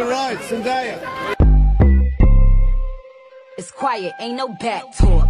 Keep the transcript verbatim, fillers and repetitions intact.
You're right, Zendaya. It's quiet, ain't no back talk.